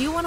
Do you want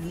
Blue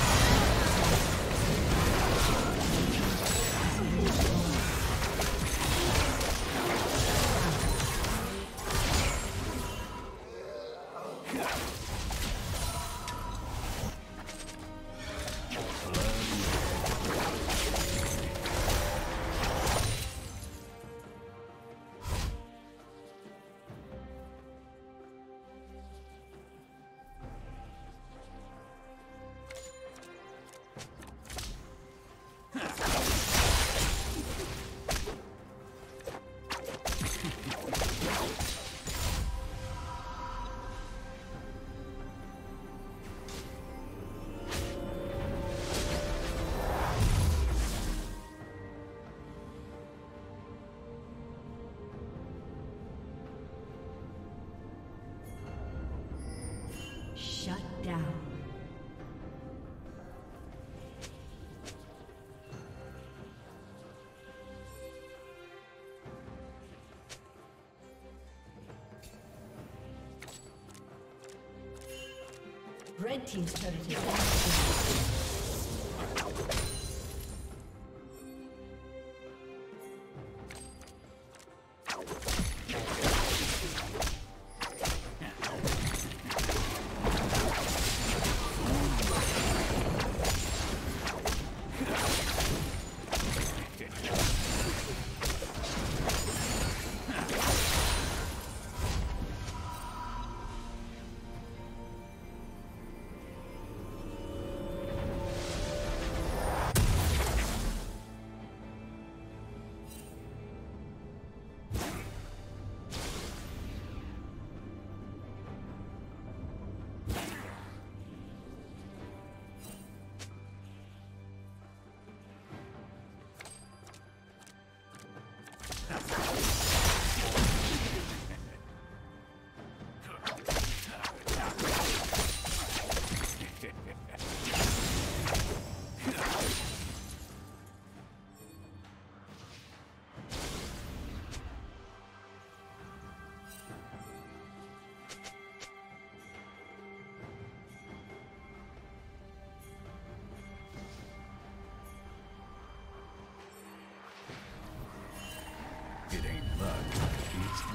Red team's turret is down.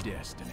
Destiny.